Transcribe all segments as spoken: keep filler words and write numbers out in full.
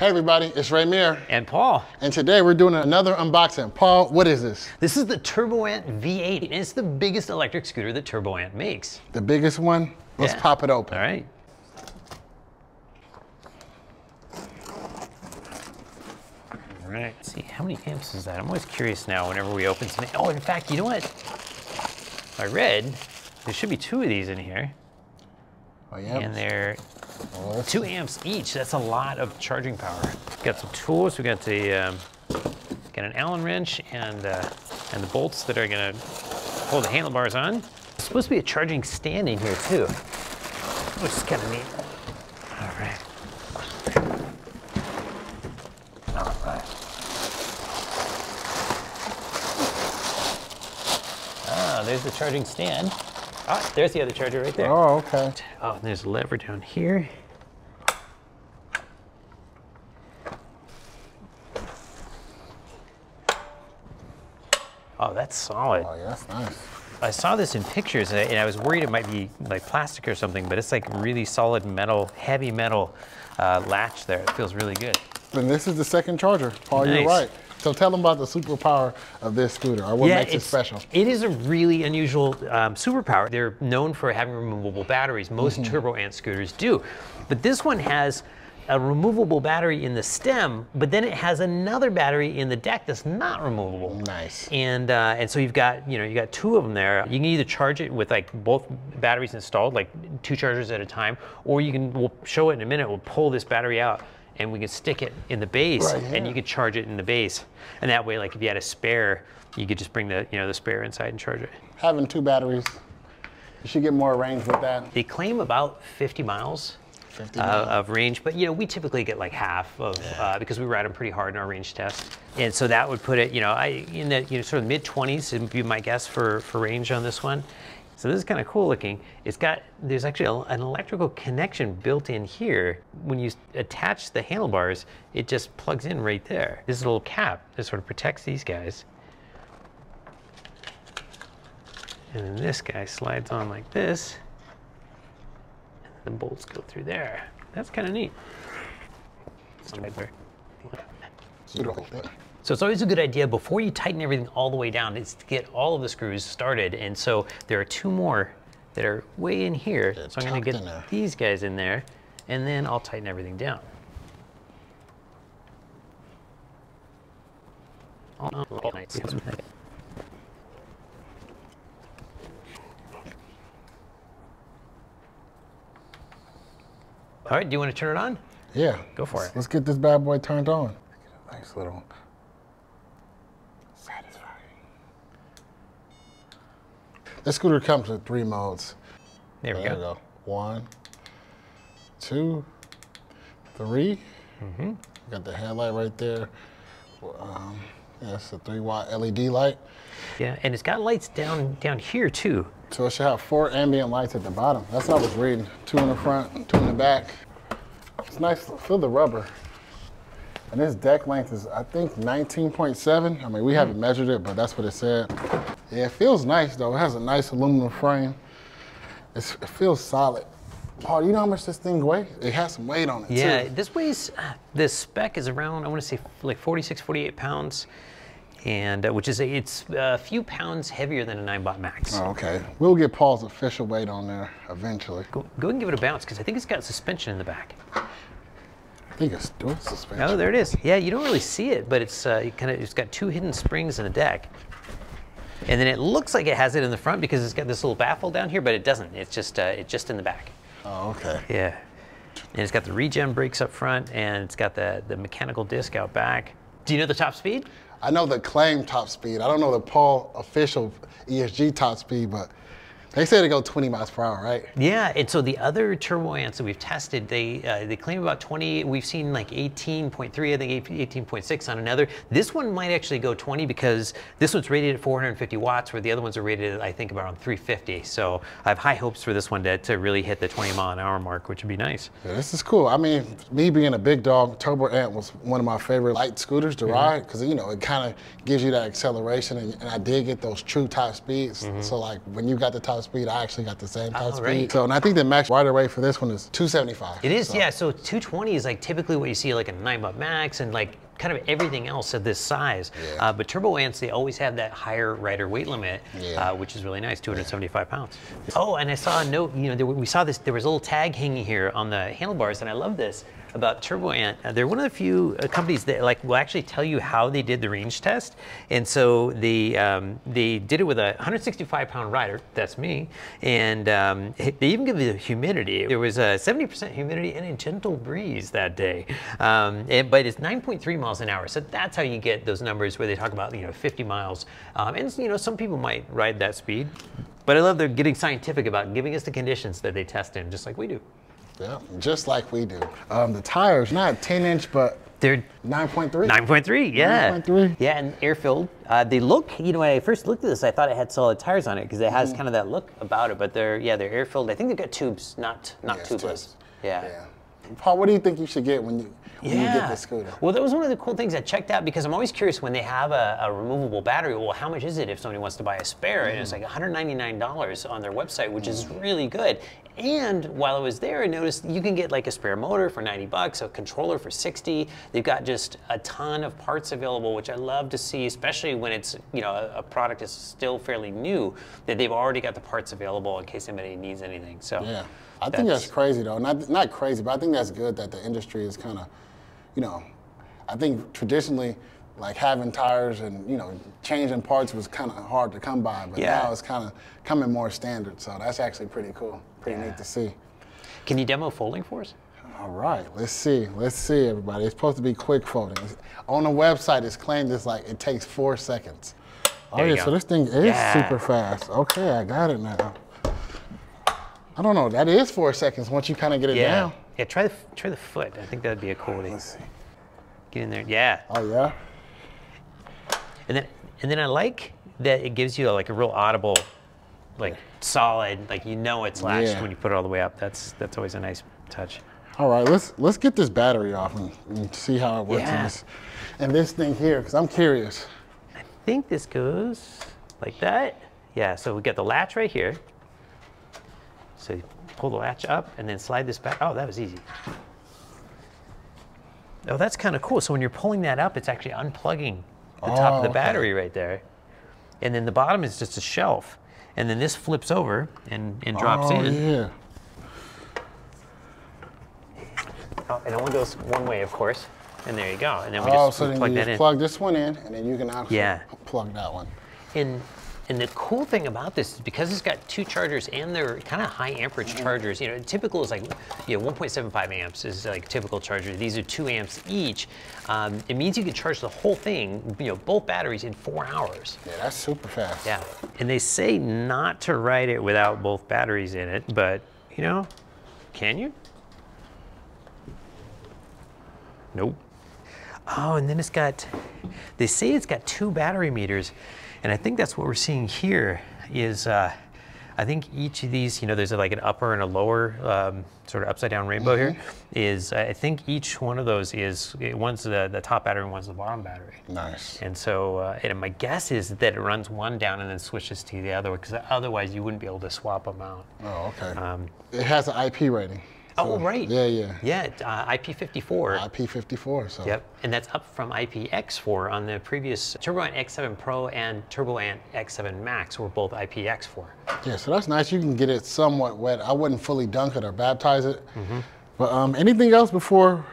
Hey everybody, it's Raymere. And Paul. And today we're doing another unboxing. Paul, what is this? This is the TurboAnt V eight, and it's the biggest electric scooter that TurboAnt makes. The biggest one? Let's yeah. pop it open. All right. All right. Let's see, how many amps is that? I'm always curious now whenever we open something. Oh, in fact, you know what? I read there should be two of these in here. Oh, yeah. And they're two amps each. That's a lot of charging power. Got some tools. We got the um, got an Allen wrench and uh, and the bolts that are gonna hold the handlebars on. There's supposed to be a charging stand in here too, which is kind of neat. All right. All right. Ah, there's the charging stand. Ah, there's the other charger right there. Oh, okay. Oh, and there's a lever down here. Oh, that's solid. Oh, yeah, that's nice. I saw this in pictures, and I, and I was worried it might be like plastic or something, but it's like really solid metal, heavy metal uh, latch there. It feels really good. And this is the second charger. Paul, nice. You're right. So tell them about the superpower of this scooter, or what yeah, makes it special. It is a really unusual um, superpower. They're known for having removable batteries. Most mm-hmm. TurboAnt scooters do. But this one has a removable battery in the stem, but then it has another battery in the deck that's not removable. Nice. And uh, and so you've got you know you got two of them there. You can either charge it with like both batteries installed, like two chargers at a time, or you can we'll show it in a minute. We'll pull this battery out, and we can stick it in the base, right, yeah. and you can charge it in the base. And that way, like if you had a spare, you could just bring the you know the spare inside and charge it. Having two batteries, you should get more range with that. They claim about fifty miles. fifty uh, miles. Of range, but you know we typically get like half of yeah. uh, because we ride them pretty hard in our range test. And so that would put it you know I in the you know sort of mid twenties would be my guess for for range on this one. So this is kind of cool looking. It's got, there's actually a, an electrical connection built in here. When you attach the handlebars, it just plugs in right there. This little cap that sort of protects these guys. And then this guy slides on like this. And the bolts go through there. That's kind of neat. So it's always a good idea before you tighten everything all the way down is to get all of the screws started. And so there are two more that are way in here. They're so I'm gonna get these guys in there and then I'll tighten everything down. All right, do you wanna turn it on? Yeah. Go for let's, it. Let's get this bad boy turned on. Nice little. This scooter comes with three modes. There we there go. go. One, two, three. Mm-hmm. Got the headlight right there. Um, that's a three watt L E D light. Yeah, and it's got lights down down here too. So it should have four ambient lights at the bottom. That's what I was reading. Two in the front, two in the back. It's nice. Feel the rubber. And this deck length is, I think, nineteen point seven. I mean, we haven't measured it, but that's what it said. Yeah, it feels nice, though. It has a nice aluminum frame. It's, it feels solid. Paul, you know how much this thing weighs? It has some weight on it, yeah, too. Yeah, this weighs, this spec is around, I want to say, like forty-six, forty-eight pounds, and uh, which is, a, it's a few pounds heavier than a Ninebot Max. Oh, okay. We'll get Paul's official weight on there eventually. Go, go and give it a bounce, because I think it's got suspension in the back. I think it's dual suspension. Oh, there it is. Yeah, you don't really see it, but it's uh, it kind of it's got two hidden springs in the deck, and then it looks like it has it in the front because it's got this little baffle down here, but it doesn't. It's just uh, it's just in the back. Oh, okay. Yeah, and it's got the regen brakes up front, and it's got the the mechanical disc out back. Do you know the top speed? I know the claimed top speed. I don't know the Paul official E S G top speed, but. They say they go twenty miles per hour, right? Yeah, and so the other TurboAnts that we've tested, they uh, they claim about twenty. We've seen like eighteen point three, I think eighteen point six on another. This one might actually go twenty because this one's rated at four hundred fifty watts, where the other ones are rated at, I think, about three fifty. So I have high hopes for this one to, to really hit the twenty mile an hour mark, which would be nice. Yeah, this is cool. I mean, me being a big dog, TurboAnt was one of my favorite light scooters to mm-hmm. ride because, you know, it kind of gives you that acceleration, and, and I did get those true top speeds. Mm-hmm. So, like, when you got the top top speed. I actually got the same top oh, right. speed. So, and I think the max rider rate for this one is two seventy-five. It is, so. yeah. So two twenty is like typically what you see like a Ninebot Max and like kind of everything else of this size. Yeah. Uh, but TurboAnts, they always have that higher rider weight limit, yeah. uh, which is really nice, two seventy-five yeah. pounds. Oh, and I saw a note, you know, there, we saw this, there was a little tag hanging here on the handlebars, and I love this about TurboAnt. Uh, they're one of the few uh, companies that like will actually tell you how they did the range test. And so they, um, they did it with a one hundred sixty-five pound rider, that's me, and um, they even give you the humidity. There was a seventy percent humidity and a gentle breeze that day. Um, and, but it's nine point three miles an hour. So that's how you get those numbers where they talk about, you know, fifty miles. Um, and, you know, some people might ride that speed, but I love they're getting scientific about giving us the conditions that they test in, just like we do. Yeah, just like we do. Um, the tires, not ten inch, but they're nine point three. nine point three, yeah. nine point three. Yeah, and air filled. Uh, they look, you know, when I first looked at this, I thought it had solid tires on it because it has mm. kind of that look about it, but they're, yeah, they're air filled. I think they've got tubes, not, not yeah, tubeless. Tubes. Yeah. yeah. Paul, what do you think you should get when you when yeah. you get this scooter? Well, that was one of the cool things I checked out because I'm always curious when they have a, a removable battery. Well, how much is it if somebody wants to buy a spare? Mm. And it's like one hundred ninety-nine dollars on their website, which mm. is really good. And while I was there, I noticed you can get like a spare motor for ninety bucks, a controller for sixty. They've got just a ton of parts available, which I love to see, especially when it's, you know, a, a product is still fairly new, that they've already got the parts available in case anybody needs anything. So yeah, I that's, think that's crazy though. Not not crazy, but I think that's good that the industry is kind of, you know, I think traditionally, like having tires and, you know, changing parts was kind of hard to come by, but yeah. now it's kind of coming more standard. So that's actually pretty cool. Pretty yeah. neat to see. Can you demo folding for us? All right, let's see. Let's see, everybody. It's supposed to be quick folding. It's, on the website, it's claimed it's like it takes four seconds. Oh yeah, go. So this thing is yeah. super fast. Okay, I got it now. I don't know. That is four seconds once you kind of get it yeah. down. Yeah, try the try the foot. I think that'd be a cool thing. Let's see. Get in there. Yeah. Oh yeah. And then and then I like that it gives you a, like a real audible, like. Yeah. Solid, like you know it's latched yeah. when you put it all the way up. That's that's always a nice touch. All right, let's let's get this battery off and, and see how it works. Yeah. This, and this thing here, because I'm curious. I think this goes like that. Yeah. So we got the latch right here. So you pull the latch up and then slide this back. Oh, that was easy. Oh, that's kind of cool. So when you're pulling that up, it's actually unplugging the oh, top of the okay. battery right there, and then the bottom is just a shelf. And then this flips over and, and drops oh, in. Yeah. Oh, and it only goes one way, of course. And there you go. And then we oh, just so we then plug you that just in. Plug this one in, and then you can actually yeah. plug that one. And and the cool thing about this is because it's got two chargers and they're kind of high amperage chargers. You know, typical is like you know one point seven five amps is like typical charger. These are two amps each. Um, it means you can charge the whole thing, you know, both batteries in four hours. Yeah, that's super fast. Yeah, and they say not to ride it without both batteries in it, but you know, can you? Nope. Oh, and then it's got. They say it's got two battery meters. And I think that's what we're seeing here is, uh, I think each of these, you know, there's like an upper and a lower um, sort of upside down rainbow mm-hmm. here, is I think each one of those is, one's the, the top battery and one's the bottom battery. Nice. And so, uh, and my guess is that it runs one down and then switches to the other one, because otherwise you wouldn't be able to swap them out. Oh, okay. Um, it has an I P rating. So, oh, right. Yeah, yeah. Yeah, uh, I P fifty-four. I P fifty-four, so. Yep, and that's up from I P X four on the previous TurboAnt X seven Pro and TurboAnt X seven Max were both I P X four. Yeah, so that's nice. You can get it somewhat wet. I wouldn't fully dunk it or baptize it. Mm-hmm. But um, anything else before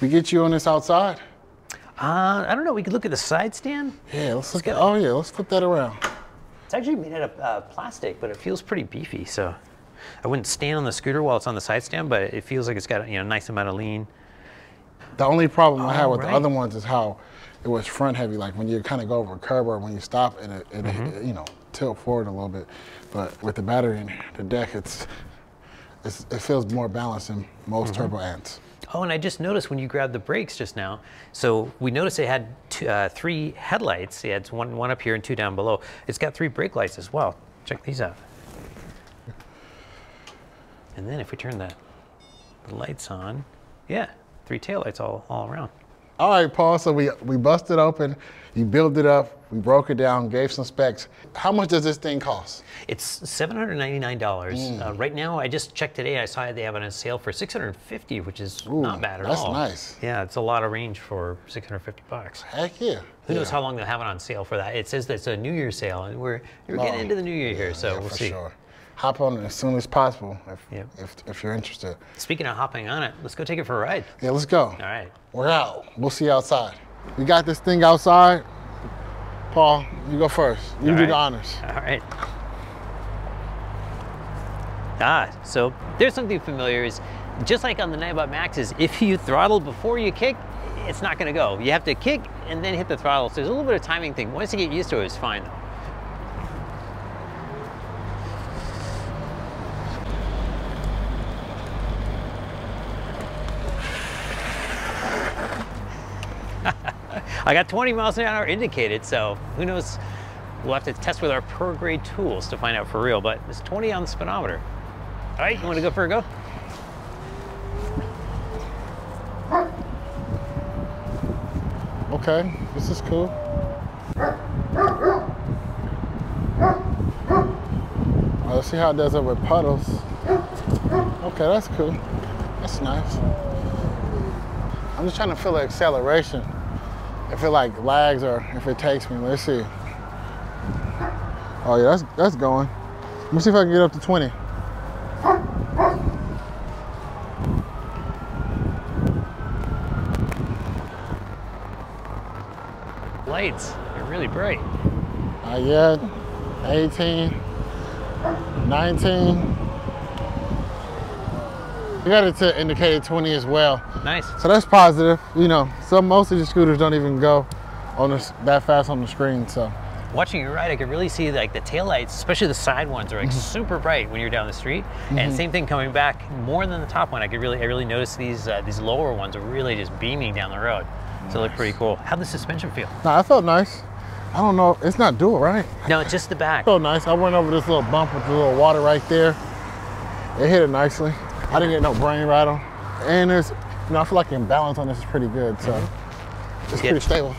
we get you on this outside? Uh, I don't know. We could look at the side stand. Yeah, let's look at it. Oh, yeah, let's flip that around. It's actually made out of uh, plastic, but it feels pretty beefy, so. I wouldn't stand on the scooter while it's on the side stand, but it feels like it's got, you know, a nice amount of lean. The only problem oh, I had with right. the other ones is how it was front heavy. Like when you kind of go over a curb or when you stop and it, it, mm-hmm. it, you know, tilt forward a little bit. But with the battery and the deck, it's, it's it feels more balanced than most mm-hmm. TurboAnts. Oh, and I just noticed when you grabbed the brakes just now, so we noticed it had two, uh, three headlights. Yeah, it's one, one up here and two down below. It's got three brake lights as well. Check these out. And then if we turn the, the lights on, yeah, three taillights all, all around. All right, Paul, so we, we busted open, you built it up, we broke it down, gave some specs. How much does this thing cost? It's seven hundred ninety-nine dollars. Mm. Uh, right now, I just checked today, I saw they have it on sale for six hundred fifty dollars, which is Ooh, not bad at that's all. That's nice. Yeah, it's a lot of range for six hundred fifty bucks. Heck yeah. Who knows yeah. how long they'll have it on sale for that. It says that it's a New Year sale, and we're, we're no. getting into the New Year yeah, here, so yeah, we'll for see. Sure. Hop on it as soon as possible if, yeah. if, if you're interested. Speaking of hopping on it, let's go take it for a ride. Yeah, let's go. All right. We're out. We'll see you outside. We got this thing outside. Paul, you go first. You All do right. the honors. All right. Ah, so there's something familiar. Is just like on the Ninebot Max, is if you throttle before you kick, it's not going to go. You have to kick and then hit the throttle. So there's a little bit of timing thing. Once you get used to it, it's fine though. I got twenty miles an hour indicated, so who knows? We'll have to test with our per grade tools to find out for real, but it's twenty on the speedometer. All right, you want to go for a go? Okay, this is cool. Well, let's see how it does it with puddles. Okay, that's cool. That's nice. I'm just trying to feel the acceleration. If it like lags or if it takes me, let's see. Oh yeah, that's that's going. Let me see if I can get up to twenty. Lights, they're really bright. I get eighteen, nineteen. We got it to indicated twenty as well. Nice. So that's positive. You know, so most of the scooters don't even go on this, that fast on the screen, so. Watching you ride, I could really see like the taillights, especially the side ones, are like mm-hmm. super bright when you're down the street. Mm-hmm. And same thing coming back, more than the top one. I could really, I really noticed these uh, these lower ones are really just beaming down the road. Nice. So it looked pretty cool. How'd the suspension feel? No, I felt nice. I don't know, it's not dual, right? No, it's just the back. It felt nice. I went over this little bump with the little water right there. It hit it nicely. I didn't get no brain rattle. And it's, you know, I feel like the imbalance on this is pretty good, so mm-hmm. it's yeah, pretty stable.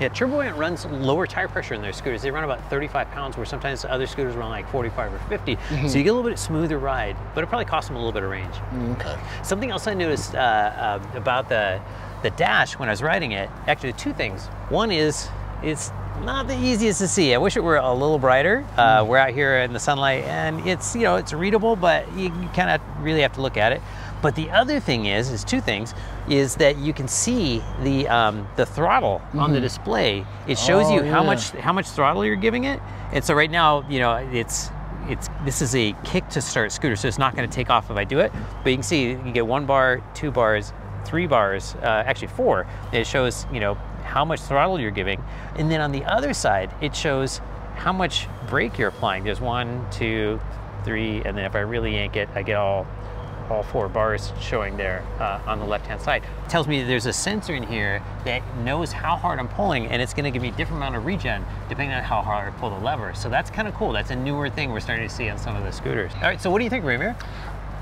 Yeah, TurboAnt runs lower tire pressure in their scooters. They run about thirty-five pounds, where sometimes the other scooters run like forty-five or fifty. Mm-hmm. So you get a little bit smoother ride, but it probably costs them a little bit of range. Okay. Something else I noticed uh, uh, about the, the dash when I was riding it, actually two things. One is, it's not the easiest to see. I wish it were a little brighter. Uh, mm-hmm. We're out here in the sunlight, and it's, you know, it's readable, but you, you kind of really have to look at it. But the other thing is, is two things, is that you can see the um, the throttle mm-hmm. on the display. It shows oh, you how yeah. much how much throttle you're giving it. And so right now, you know, it's it's this is a kick to start scooter, so it's not going to take off if I do it. But you can see you get one bar, two bars, three bars, uh, actually four. And it shows, you know, how much throttle you're giving. And then on the other side, it shows how much brake you're applying. There's one, two, three, and then if I really yank it, I get all, all four bars showing there uh, on the left-hand side. It tells me that there's a sensor in here that knows how hard I'm pulling, and it's gonna give me a different amount of regen depending on how hard I pull the lever. So that's kind of cool. That's a newer thing we're starting to see on some of the scooters. All right, so what do you think, Ramir?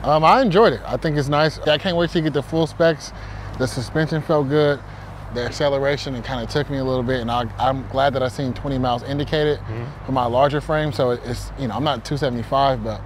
Um, I enjoyed it. I think it's nice. I can't wait to get the full specs. The suspension felt good. The acceleration, it kind of took me a little bit, and I, I'm glad that I seen twenty miles indicated mm-hmm. for my larger frame. So it's, you know, I'm not two seventy-five, but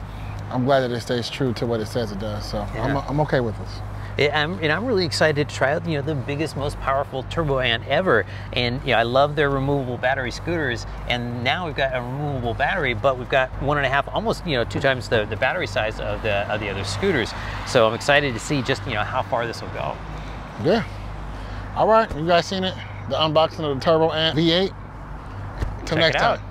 I'm glad that it stays true to what it says it does. So yeah. I'm, I'm okay with this. Yeah, I'm, and I'm really excited to try out, you know, the biggest, most powerful TurboAnt ever. And you know, I love their removable battery scooters. And now we've got a removable battery, but we've got one and a half, almost, you know, two times the, the battery size of the of the other scooters. So I'm excited to see just, you know, how far this will go. Yeah. All right, you guys seen it? The unboxing of the TurboAnt V eight. Till next time.